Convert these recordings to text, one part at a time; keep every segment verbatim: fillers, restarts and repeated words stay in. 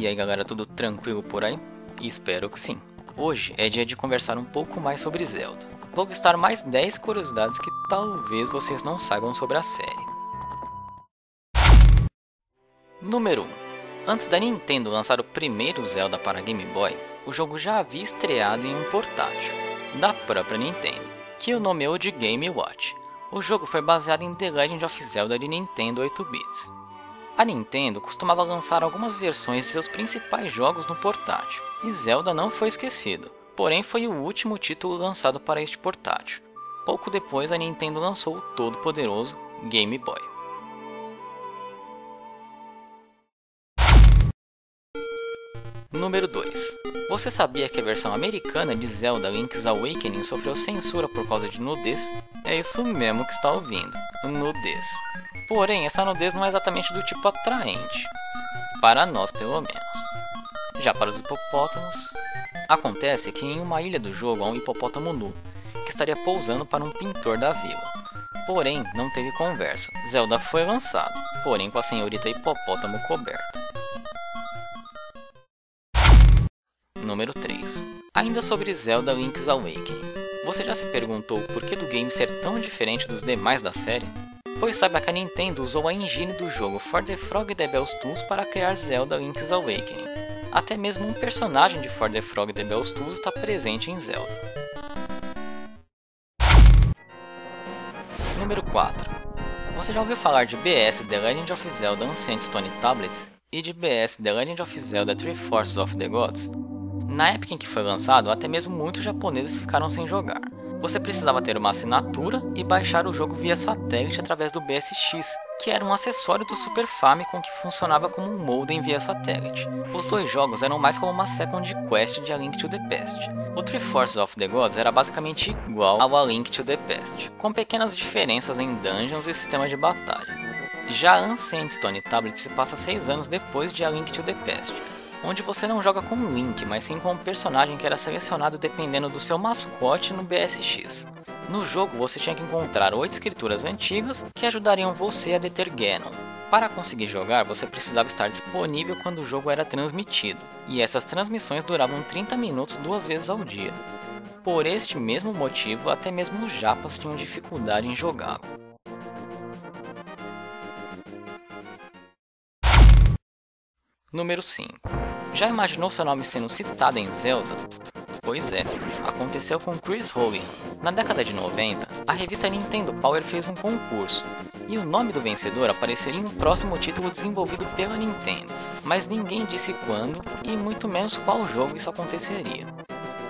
E aí galera, tudo tranquilo por aí? Espero que sim. Hoje é dia de conversar um pouco mais sobre Zelda. Vou listar mais dez curiosidades que talvez vocês não saibam sobre a série. Número um. Antes da Nintendo lançar o primeiro Zelda para Game Boy, o jogo já havia estreado em um portátil, da própria Nintendo, que o nomeou de Game Watch. O jogo foi baseado em The Legend of Zelda de Nintendo oito bits. A Nintendo costumava lançar algumas versões de seus principais jogos no portátil, e Zelda não foi esquecido, porém foi o último título lançado para este portátil. Pouco depois a Nintendo lançou o todo-poderoso Game Boy. Número dois. Você sabia que a versão americana de Zelda Link's Awakening sofreu censura por causa de nudez? É isso mesmo que está ouvindo, nudez. Porém, essa nudez não é exatamente do tipo atraente, para nós pelo menos. Já para os hipopótamos, acontece que em uma ilha do jogo há um hipopótamo nu, que estaria pousando para um pintor da vila. Porém, não teve conversa, Zelda foi lançado, porém com a senhorita hipopótamo coberta. Número três. Ainda sobre Zelda Link's Awakening. Você já se perguntou o porquê do game ser tão diferente dos demais da série? Pois saiba que a Nintendo usou a engine do jogo For the Frog and the Bells Tools para criar Zelda Link's Awakening. Até mesmo um personagem de For the Frog and the Bells Tools está presente em Zelda. Número quatro. Você já ouviu falar de B S The Legend of Zelda Ancient Stone Tablets e de B S The Legend of Zelda Three Forces of the Gods? Na época em que foi lançado, até mesmo muitos japoneses ficaram sem jogar. Você precisava ter uma assinatura e baixar o jogo via satélite através do B S X, que era um acessório do Super Famicom que funcionava como um modem via satélite. Os dois jogos eram mais como uma second quest de A Link to the Past. O Three Forces of the Gods era basicamente igual ao A Link to the Past, com pequenas diferenças em dungeons e sistema de batalha. Já Ancient Stone Tablet se passa seis anos depois de A Link to the Past, onde você não joga com Link, mas sim com um personagem que era selecionado dependendo do seu mascote no B S X. No jogo você tinha que encontrar oito escrituras antigas que ajudariam você a deter Ganon. Para conseguir jogar, você precisava estar disponível quando o jogo era transmitido, e essas transmissões duravam trinta minutos duas vezes ao dia. Por este mesmo motivo, até mesmo os japas tinham dificuldade em jogá-lo. Número cinco. Já imaginou seu nome sendo citado em Zelda? Pois é, aconteceu com Chris Hogan. Na década de noventa, a revista Nintendo Power fez um concurso, e o nome do vencedor apareceria em um próximo título desenvolvido pela Nintendo, mas ninguém disse quando, e muito menos qual jogo isso aconteceria.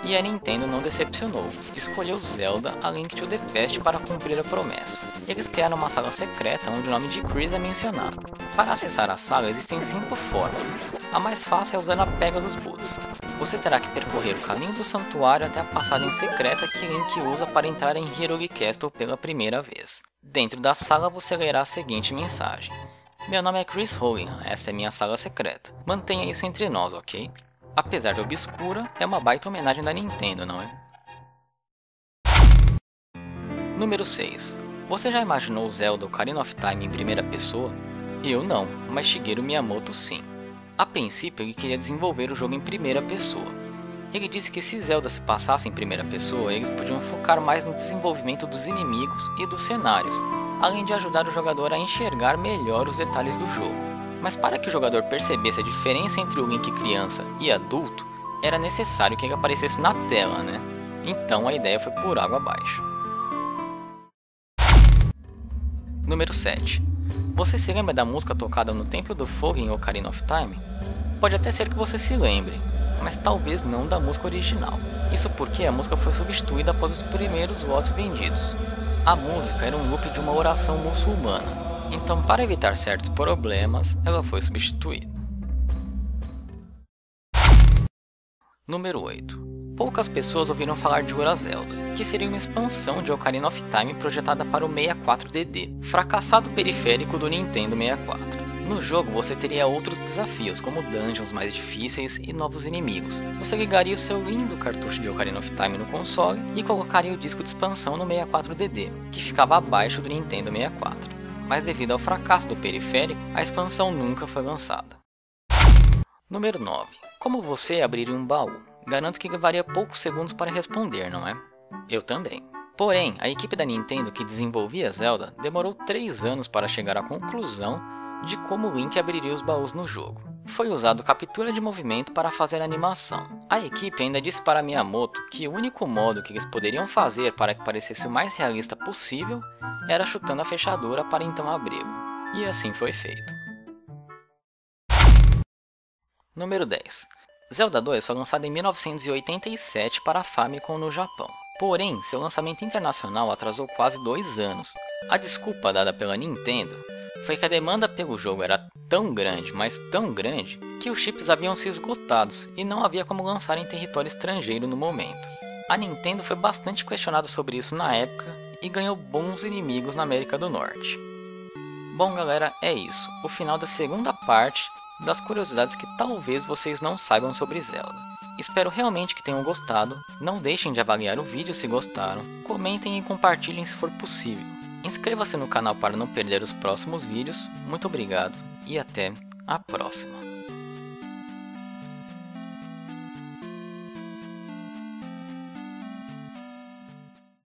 E a Nintendo não decepcionou, escolheu Zelda A Link to the Past para cumprir a promessa. Eles criaram uma sala secreta onde o nome de Chris é mencionado. Para acessar a sala existem cinco formas, a mais fácil é usando a Pegasus Boots. Você terá que percorrer o caminho do santuário até a passagem secreta que Link usa para entrar em Heroic Castle pela primeira vez. Dentro da sala você lerá a seguinte mensagem: meu nome é Chris Houlihan, esta é minha sala secreta, mantenha isso entre nós, ok? Apesar de obscura, é uma baita homenagem da Nintendo, não é? Número seis. Você já imaginou Zelda Ocarina of Time em primeira pessoa? Eu não, mas Shigeru Miyamoto sim. A princípio ele queria desenvolver o jogo em primeira pessoa. Ele disse que se Zelda se passasse em primeira pessoa, eles podiam focar mais no desenvolvimento dos inimigos e dos cenários, além de ajudar o jogador a enxergar melhor os detalhes do jogo. Mas para que o jogador percebesse a diferença entre o Link criança e adulto, era necessário que ele aparecesse na tela, né? Então a ideia foi por água abaixo. Número sete. Você se lembra da música tocada no Templo do Fogo em Ocarina of Time? Pode até ser que você se lembre, mas talvez não da música original. Isso porque a música foi substituída após os primeiros lotes vendidos. A música era um loop de uma oração muçulmana. Então, para evitar certos problemas, ela foi substituída. Número oito. Poucas pessoas ouviram falar de Ura Zelda, que seria uma expansão de Ocarina of Time projetada para o sessenta e quatro D D, fracassado periférico do Nintendo sessenta e quatro. No jogo você teria outros desafios, como dungeons mais difíceis e novos inimigos. Você ligaria o seu lindo cartucho de Ocarina of Time no console e colocaria o disco de expansão no sessenta e quatro D D, que ficava abaixo do Nintendo sessenta e quatro. Mas devido ao fracasso do periférico, a expansão nunca foi lançada. Número nove. Como você abrir um baú? Garanto que levaria poucos segundos para responder, não é? Eu também. Porém, a equipe da Nintendo que desenvolvia Zelda demorou três anos para chegar à conclusão de como Link abriria os baús no jogo. Foi usado captura de movimento para fazer a animação. A equipe ainda disse para Miyamoto que o único modo que eles poderiam fazer para que parecesse o mais realista possível era chutando a fechadura para então abri-lo. E assim foi feito. Número dez. Zelda dois foi lançado em mil novecentos e oitenta e sete para a Famicom no Japão. Porém, seu lançamento internacional atrasou quase dois anos. A desculpa dada pela Nintendo foi que a demanda pelo jogo era tão grande, mas tão grande, que os chips haviam se esgotado e não havia como lançar em território estrangeiro no momento. A Nintendo foi bastante questionada sobre isso na época e ganhou bons inimigos na América do Norte. Bom galera, é isso, o final da segunda parte das curiosidades que talvez vocês não saibam sobre Zelda. Espero realmente que tenham gostado, não deixem de avaliar o vídeo se gostaram, comentem e compartilhem se for possível. Inscreva-se no canal para não perder os próximos vídeos, muito obrigado e até a próxima.